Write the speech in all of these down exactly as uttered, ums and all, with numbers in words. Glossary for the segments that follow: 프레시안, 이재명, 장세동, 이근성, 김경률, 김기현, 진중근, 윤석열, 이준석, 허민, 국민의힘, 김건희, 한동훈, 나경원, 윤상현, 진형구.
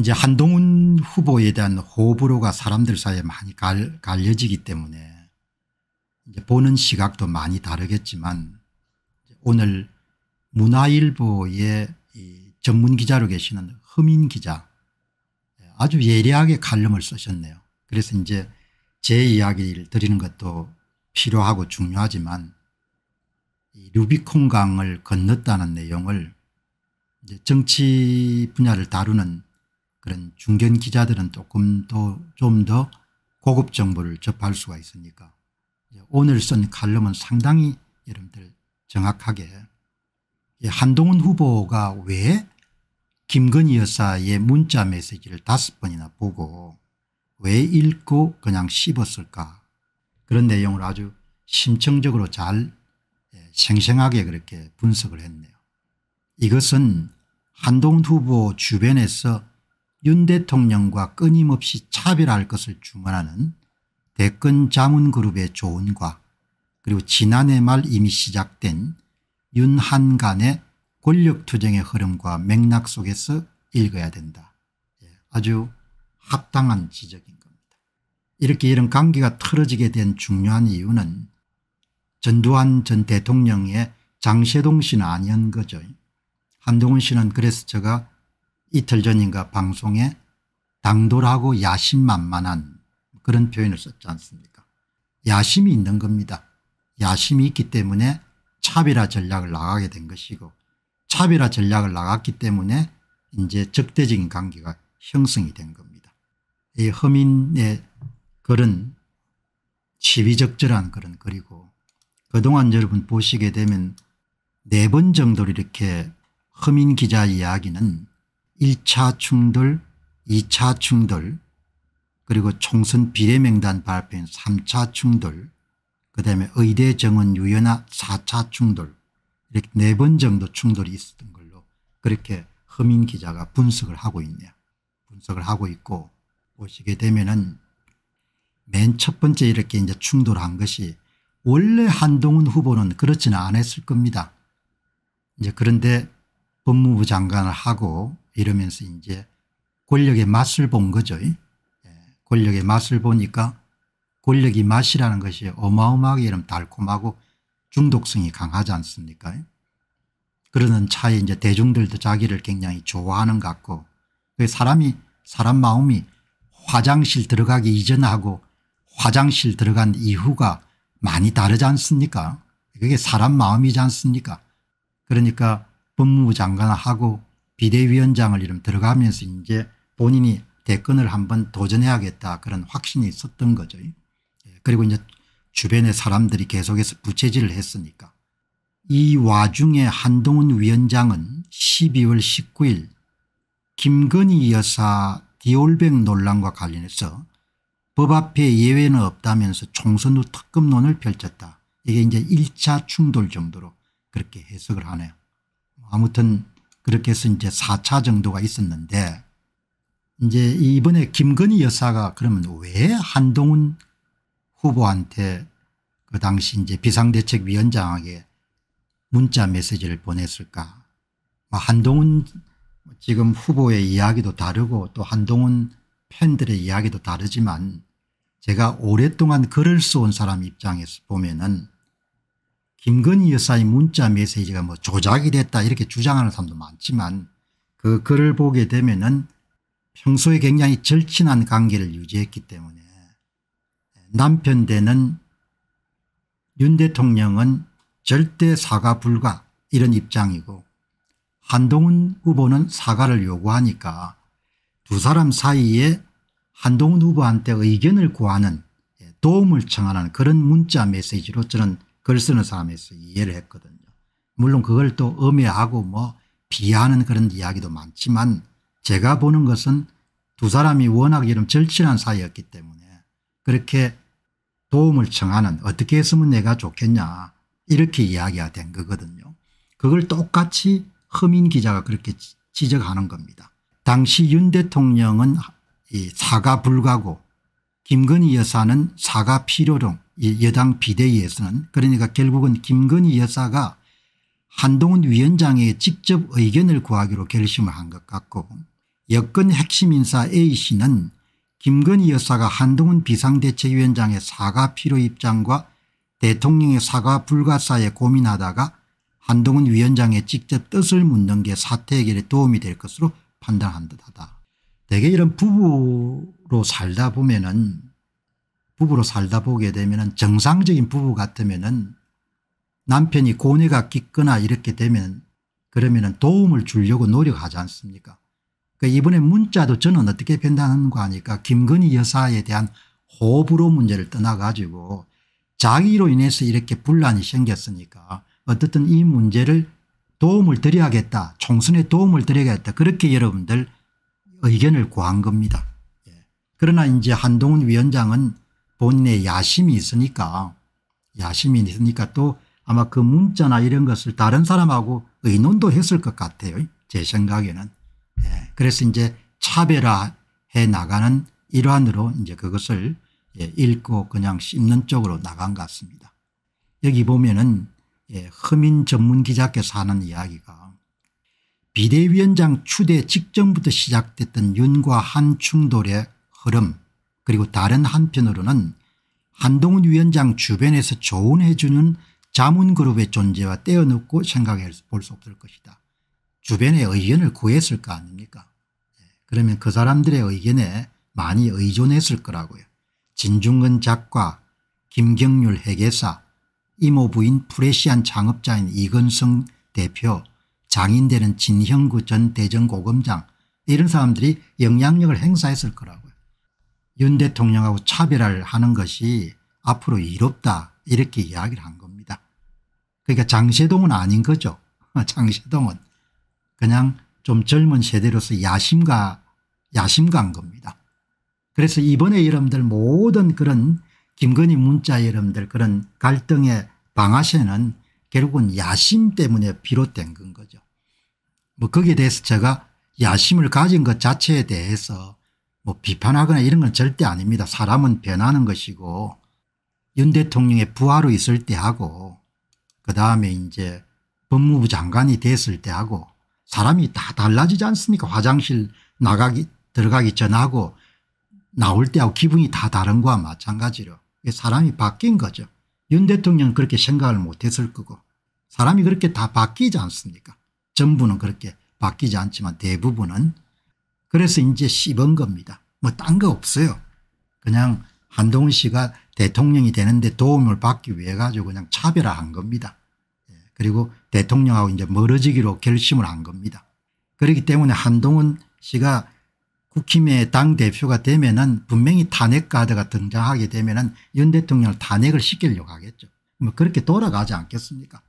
이제 한동훈 후보에 대한 호불호가 사람들 사이에 많이 갈, 갈려지기 때문에 이제 보는 시각도 많이 다르겠지만, 오늘 문화일보의 이 전문 기자로 계시는 허민 기자, 아주 예리하게 칼럼을 쓰셨네요. 그래서 이제 제 이야기를 드리는 것도 필요하고 중요하지만, 이 루비콘강을 건넜다는 내용을 이제 정치 분야를 다루는 그런 중견 기자들은 조금 더 좀 더 고급 정보를 접할 수가 있으니까, 오늘 쓴 칼럼은 상당히 여러분들 정확하게 한동훈 후보가 왜 김건희 여사의 문자 메시지를 다섯 번이나 보고 왜 읽고 그냥 씹었을까, 그런 내용을 아주 심층적으로 잘 생생하게 그렇게 분석을 했네요. 이것은 한동훈 후보 주변에서 윤 대통령과 끊임없이 차별할 것을 주문하는 대권 자문그룹의 조언과 그리고 지난해 말 이미 시작된 윤한 간의 권력투쟁의 흐름과 맥락 속에서 읽어야 된다. 아주 합당한 지적인 겁니다. 이렇게 이런 관계가 틀어지게 된 중요한 이유는 전두환 전 대통령의 장세동 씨는 아니었는 거죠. 한동훈 씨는 그래서 제가 이틀 전인가 방송에 당돌하고 야심만만한 그런 표현을 썼지 않습니까? 야심이 있는 겁니다. 야심이 있기 때문에 차별화 전략을 나가게 된 것이고, 차별화 전략을 나갔기 때문에 이제 적대적인 관계가 형성이 된 겁니다. 이 허민의 글은 시비적절한 글은, 그리고 그동안 여러분 보시게 되면 네 번 정도로 이렇게 허민 기자 이야기는 일 차 충돌, 이 차 충돌, 그리고 총선 비례명단 발표인 삼 차 충돌, 그다음에 의대 정원 유연화 사 차 충돌, 이렇게 네 번 정도 충돌이 있었던 걸로 그렇게 허민 기자가 분석을 하고 있네요. 분석을 하고 있고, 보시게 되면은 맨 첫 번째 이렇게 이제 충돌한 것이, 원래 한동훈 후보는 그렇지는 않았을 겁니다. 이제 그런데 법무부 장관을 하고 이러면서 이제 권력의 맛을 본 거죠. 권력의 맛을 보니까 권력이 맛이라는 것이 어마어마하게 이런 달콤하고 중독성이 강하지 않습니까? 그러는 차에 이제 대중들도 자기를 굉장히 좋아하는 것 같고, 사람이, 사람 마음이 화장실 들어가기 이전하고 화장실 들어간 이후가 많이 다르지 않습니까? 그게 사람 마음이지 않습니까? 그러니까 법무부 장관하고 비대위원장을 이름 들어가면서 이제 본인이 대권을 한번 도전해야겠다 그런 확신이 있었던 거죠. 그리고 이제 주변의 사람들이 계속해서 부채질을 했으니까. 이 와중에 한동훈 위원장은 십이월 십구일 김건희 여사 디올백 논란과 관련해서 법 앞에 예외는 없다면서 총선 후 특검론을 펼쳤다. 이게 이제 일 차 충돌 정도로 그렇게 해석을 하네요. 아무튼 그렇게 해서 이제 사 차 정도가 있었는데, 이제 이번에 김건희 여사가 그러면 왜 한동훈 후보한테 그 당시 이제 비상대책위원장에게 문자 메시지를 보냈을까? 한동훈 지금 후보의 이야기도 다르고 또 한동훈 팬들의 이야기도 다르지만, 제가 오랫동안 글을 써온 사람 입장에서 보면은 김건희 여사의 문자 메시지가 뭐 조작이 됐다 이렇게 주장하는 사람도 많지만, 그 글을 보게 되면은 평소에 굉장히 절친한 관계를 유지했기 때문에 남편 되는 윤 대통령은 절대 사과 불가 이런 입장이고, 한동훈 후보는 사과를 요구하니까 두 사람 사이에 한동훈 후보한테 의견을 구하는, 도움을 청하는 그런 문자 메시지로 저는 글 쓰는 사람에서 이해를 했거든요. 물론 그걸 또 음해하고 뭐 비하하는 그런 이야기도 많지만, 제가 보는 것은 두 사람이 워낙 이런 절친한 사이였기 때문에 그렇게 도움을 청하는, 어떻게 했으면 내가 좋겠냐 이렇게 이야기가 된 거거든요. 그걸 똑같이 허민 기자가 그렇게 지적하는 겁니다. 당시 윤 대통령은 사과 불가고 김건희 여사는 사과 필요로, 여당 비대위에서는, 그러니까 결국은 김건희 여사가 한동훈 위원장에게 직접 의견을 구하기로 결심을 한 것 같고, 여권 핵심 인사 A씨는 김건희 여사가 한동훈 비상대책위원장의 사과 필요 입장과 대통령의 사과 불가사에 고민하다가 한동훈 위원장의 직접 뜻을 묻는 게 사태 해결에 도움이 될 것으로 판단한 듯하다. 대개 이런 부부로 살다 보면은 부부로 살다 보게 되면은 정상적인 부부 같으면은 남편이 고뇌가 깊거나 이렇게 되면 그러면은 도움을 주려고 노력하지 않습니까? 그러니까 이번에 문자도 저는 어떻게 판단하는가 하니까 김건희 여사에 대한 호불호 문제를 떠나가지고 자기로 인해서 이렇게 분란이 생겼으니까 어쨌든 이 문제를 도움을 드려야겠다. 총선에 도움을 드려야겠다. 그렇게 여러분들 의견을 구한 겁니다. 예. 그러나 이제 한동훈 위원장은 본인의 야심이 있으니까 야심이 있으니까 또 아마 그 문자나 이런 것을 다른 사람하고 의논도 했을 것 같아요. 제 생각에는. 예. 그래서 이제 차별화해 나가는 일환으로 이제 그것을 예. 읽고 그냥 씹는 쪽으로 나간 것 같습니다. 여기 보면은 예, 허민 전문 기자께서 하는 이야기가 비대위원장 추대 직전부터 시작됐던 윤과 한 충돌의 흐름 그리고 다른 한편으로는 한동훈 위원장 주변에서 조언해주는 자문그룹의 존재와 떼어놓고 생각해 볼 수 없을 것이다. 주변의 의견을 구했을 거 아닙니까? 예, 그러면 그 사람들의 의견에 많이 의존했을 거라고요. 진중근 작가, 김경률 회계사, 이모부인 프레시안 창업자인 이근성 대표, 장인되는 진형구 전 대전고검장 이런 사람들이 영향력을 행사했을 거라고요. 윤 대통령하고 차별화를 하는 것이 앞으로 이롭다 이렇게 이야기를 한 겁니다. 그러니까 장세동은 아닌 거죠. 장세동은 그냥 좀 젊은 세대로서 야심가 야심가인 겁니다. 그래서 이번에 여러분들 모든 그런 김건희 문자 여러분들 그런 갈등의 방아쇠는 결국은 야심 때문에 비롯된 건 거죠. 뭐 거기에 대해서 제가 야심을 가진 것 자체에 대해서 뭐 비판하거나 이런 건 절대 아닙니다. 사람은 변하는 것이고 윤 대통령의 부하로 있을 때 하고 그다음에 이제 법무부 장관이 됐을 때 하고 사람이 다 달라지지 않습니까? 화장실 나가기 들어가기 전하고 나올 때하고 기분이 다 다른 거와 마찬가지로. 사람이 바뀐 거죠. 윤 대통령은 그렇게 생각을 못했을 거고 사람이 그렇게 다 바뀌지 않습니까? 전부는 그렇게 바뀌지 않지만 대부분은. 그래서 이제 씹은 겁니다. 뭐 딴 거 없어요. 그냥 한동훈 씨가 대통령이 되는데 도움을 받기 위해 가지고 그냥 차별화한 겁니다. 그리고 대통령하고 이제 멀어지기로 결심을 한 겁니다. 그렇기 때문에 한동훈 씨가 국힘의 당대표가 되면은 분명히 탄핵 카드가 등장하게 되면은 윤 대통령을 탄핵을 시키려고 하겠죠. 뭐 그렇게 돌아가지 않겠습니까?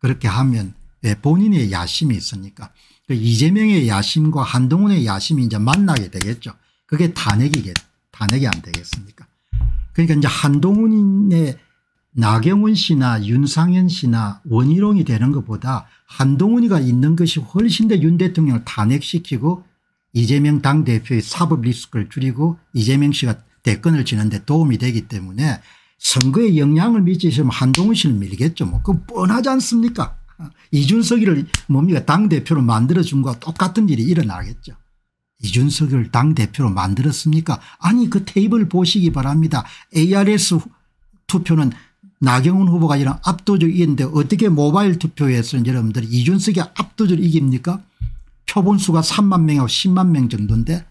그렇게 하면 네, 본인의 야심이 있으니까 그러니까 이재명의 야심과 한동훈의 야심이 이제 만나게 되겠죠. 그게 탄핵이겠, 탄핵이 안 되겠습니까? 그러니까 이제 한동훈의 나경원 씨나 윤상현 씨나 원희룡이 되는 것보다 한동훈이가 있는 것이 훨씬 더 윤 대통령을 탄핵시키고 이재명 당대표의 사법 리스크를 줄이고 이재명 씨가 대권을 지는데 도움이 되기 때문에 선거에 영향을 미치시면 한동훈 씨를 밀겠죠. 뭐 그건 뻔하지 않습니까? 이준석이를 뭡니까 당대표로 만들어준 거와 똑같은 일이 일어나겠죠. 이준석을 당대표로 만들었습니까? 아니 그 테이블 보시기 바랍니다. 에이아르에스 투표는 나경원 후보가 이런 압도적으로 이겼는데 어떻게 모바일 투표에서는 여러분들 이준석이 압도적으로 이깁니까? 표본수가 삼만 명하고 십만 명 정도인데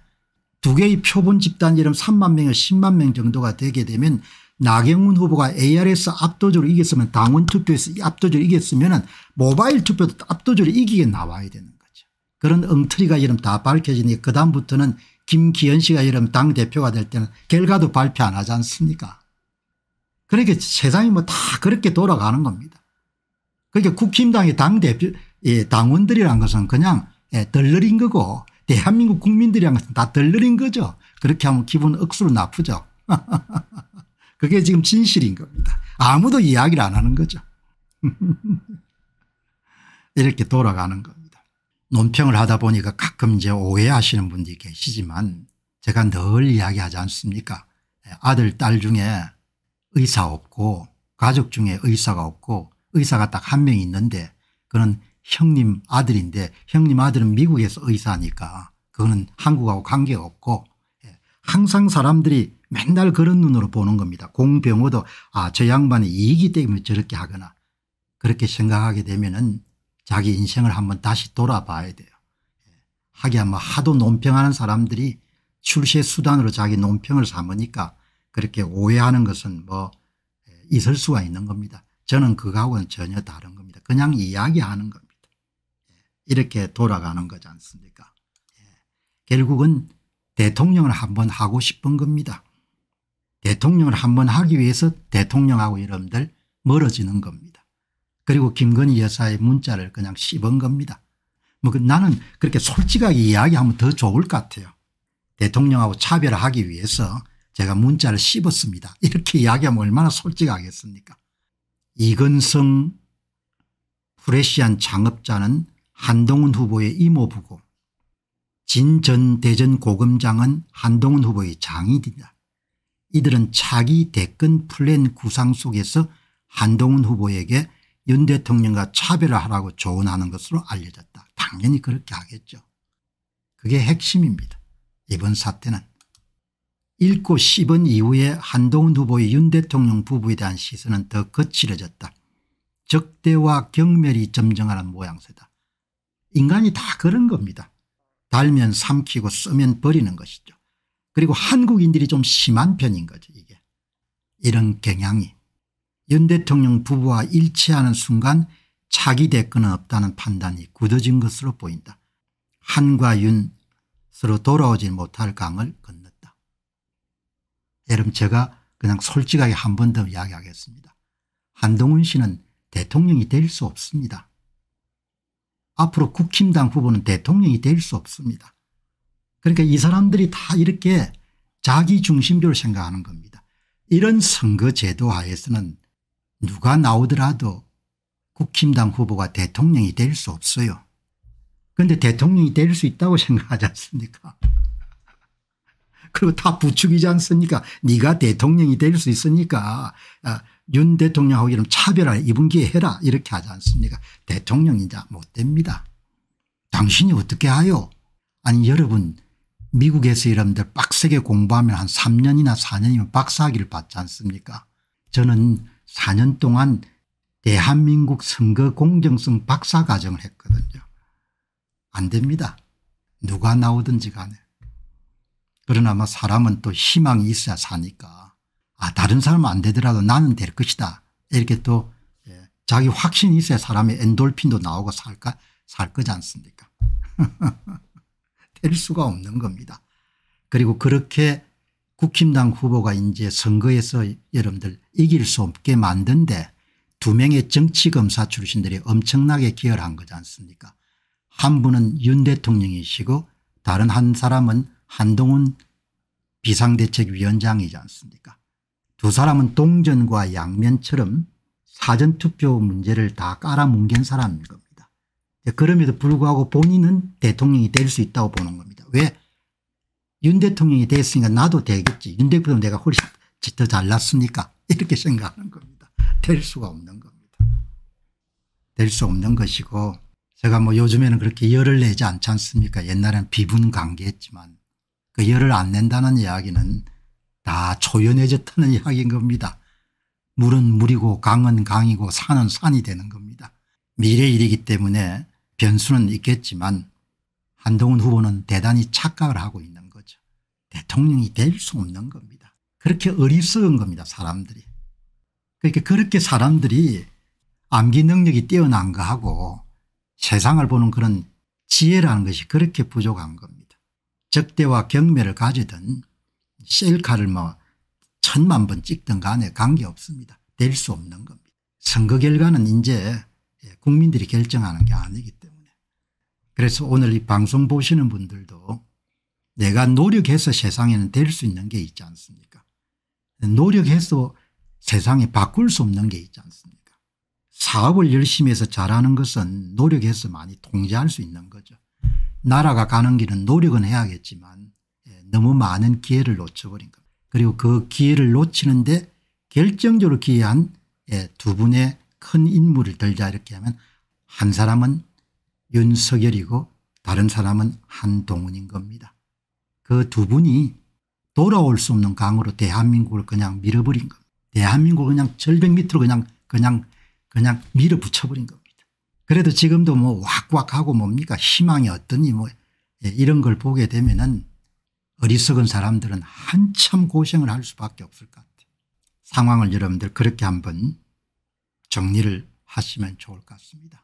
두 개의 표본 집단 이름 삼만 명에서 십만 명 정도가 되게 되면 나경원 후보가 에이아르에스 압도적으로 이겼으면 당원 투표에서 압도적으로 이겼으면 모바일 투표도 압도적으로 이기게 나와야 되는 거죠. 그런 엉터리가 이름 다 밝혀지니 그다음부터는 김기현 씨가 이름 당대표가 될 때는 결과도 발표 안 하지 않습니까? 그러니까 세상이 뭐 다 그렇게 돌아가는 겁니다. 그러니까 국힘당의 당대표 예, 당원들이란 것은 그냥 예, 덜러린 거고 대한민국 국민들이란 것은 다 덜러린 거죠. 그렇게 하면 기분 억수로 나쁘죠. 그게 지금 진실인 겁니다. 아무도 이야기를 안 하는 거죠. 이렇게 돌아가는 겁니다. 논평을 하다 보니까 가끔 이제 오해하시는 분들이 계시지만 제가 늘 이야기하지 않습니까? 아들 딸 중에 의사 없고 가족 중에 의사가 없고 의사가 딱 한 명 있는데 그는 형님 아들인데 형님 아들은 미국에서 의사니까 그 그거는 한국하고 관계없고 항상 사람들이 맨날 그런 눈으로 보는 겁니다. 공병호도 아, 저 양반이 이익이 때문에 저렇게 하거나 그렇게 생각하게 되면은 자기 인생을 한번 다시 돌아봐야 돼요. 하기야 뭐 하도 논평하는 사람들이 출세 수단으로 자기 논평을 삼으니까 그렇게 오해하는 것은 뭐 있을 수가 있는 겁니다. 저는 그거하고는 전혀 다른 겁니다. 그냥 이야기하는 겁니다. 이렇게 돌아가는 거지 않습니까? 결국은 대통령을 한번 하고 싶은 겁니다. 대통령을 한번 하기 위해서 대통령하고 여러분들 멀어지는 겁니다. 그리고 김건희 여사의 문자를 그냥 씹은 겁니다. 뭐 나는 그렇게 솔직하게 이야기하면 더 좋을 것 같아요. 대통령하고 차별하기 위해서 제가 문자를 씹었습니다. 이렇게 이야기하면 얼마나 솔직하겠습니까? 이근성 프레시안 창업자는 한동훈 후보의 이모부고 진 전 대전 고검장은 한동훈 후보의 장인이다. 이들은 차기 대권 플랜 구상 속에서 한동훈 후보에게 윤 대통령과 차별을 하라고 조언하는 것으로 알려졌다. 당연히 그렇게 하겠죠. 그게 핵심입니다. 이번 사태는. 읽고 씹은 이후에 한동훈 후보의 윤 대통령 부부에 대한 시선은 더 거칠어졌다. 적대와 경멸이 점증하는 모양새다. 인간이 다 그런 겁니다. 달면 삼키고 쓰면 버리는 것이죠. 그리고 한국인들이 좀 심한 편인 거죠. 이게. 이런 경향이. 윤 대통령 부부와 일치하는 순간 차기 대권은 없다는 판단이 굳어진 것으로 보인다. 한과 윤 서로 돌아오지 못할 강을 건넜다. 여러분 제가 그냥 솔직하게 한 번 더 이야기하겠습니다. 한동훈 씨는 대통령이 될 수 없습니다. 앞으로 국힘당 후보는 대통령이 될 수 없습니다. 그러니까 이 사람들이 다 이렇게 자기 중심적으로 생각하는 겁니다. 이런 선거 제도 하에서는 누가 나오더라도 국힘당 후보가 대통령이 될 수 없어요. 그런데 대통령이 될 수 있다고 생각하지 않습니까? 그리고 다 부추기지 않습니까? 네가 대통령이 될 수 있으니까 아, 윤 대통령하고 이런 차별을 이번 기회에 해라 이렇게 하지 않습니까? 대통령이자 못 됩니다. 당신이 어떻게 하요? 아니 여러분 미국에서 여러분들 빡세게 공부하면 한 삼 년이나 사 년이면 박사학위를 받지 않습니까? 저는 사 년 동안 대한민국 선거 공정성 박사 과정을 했거든요. 안 됩니다. 누가 나오든지 간에. 그러나 뭐 사람은 또 희망이 있어야 사니까 아 다른 사람은 안 되더라도 나는 될 것이다. 이렇게 또 예. 자기 확신이 있어야 사람의 엔돌핀도 나오고 살까 살 거지 않습니까? 될 수가 없는 겁니다. 그리고 그렇게 국힘당 후보가 이제 선거에서 여러분들 이길 수 없게 만든데 두 명의 정치검사 출신들이 엄청나게 기여한 거지 않습니까? 한 분은 윤 대통령이시고 다른 한 사람은 한동훈 비상대책위원장이지 않습니까? 두 사람은 동전과 양면처럼 사전투표 문제를 다 깔아뭉갠 사람인 겁니다. 그럼에도 불구하고 본인은 대통령이 될 수 있다고 보는 겁니다. 왜? 윤 대통령이 됐으니까 나도 되겠지. 윤 대통령 내가 훨씬 더 잘났으니까 이렇게 생각하는 겁니다. 될 수가 없는 겁니다. 될 수 없는 것이고 제가 뭐 요즘에는 그렇게 열을 내지 않지 않습니까? 옛날에는 비분강개했지만 그 열을 안 낸다는 이야기는 다 초연해졌다는 이야기인 겁니다. 물은 물이고 강은 강이고 산은 산이 되는 겁니다. 미래 일이기 때문에 변수는 있겠지만 한동훈 후보는 대단히 착각을 하고 있는 거죠. 대통령이 될 수 없는 겁니다. 그렇게 어리석은 겁니다. 사람들이. 그러니까 그렇게 사람들이 암기 능력이 뛰어난 거하고 세상을 보는 그런 지혜라는 것이 그렇게 부족한 겁니다. 적대와 경멸을 가지든 셀카를 뭐 천만 번 찍든 간에 관계없습니다. 될 수 없는 겁니다. 선거 결과는 이제 국민들이 결정하는 게 아니기 때문에. 그래서 오늘 이 방송 보시는 분들도 내가 노력해서 세상에는 될 수 있는 게 있지 않습니까? 노력해서 세상에 바꿀 수 없는 게 있지 않습니까? 사업을 열심히 해서 잘하는 것은 노력해서 많이 통제할 수 있는 거죠. 나라가 가는 길은 노력은 해야겠지만 너무 많은 기회를 놓쳐버린 겁니다. 그리고 그 기회를 놓치는데 결정적으로 기여한 두 분의 큰 인물을 들자 이렇게 하면 한 사람은 윤석열이고 다른 사람은 한동훈인 겁니다. 그 두 분이 돌아올 수 없는 강으로 대한민국을 그냥 밀어버린 겁니다. 대한민국을 그냥 절벽 밑으로 그냥 그냥 그냥 밀어붙여버린 겁니다. 그래도 지금도 뭐 왁왁하고 뭡니까 희망이 어떠니 뭐 이런 걸 보게 되면은 어리석은 사람들은 한참 고생을 할 수밖에 없을 것 같아요. 상황을 여러분들 그렇게 한번 정리를 하시면 좋을 것 같습니다.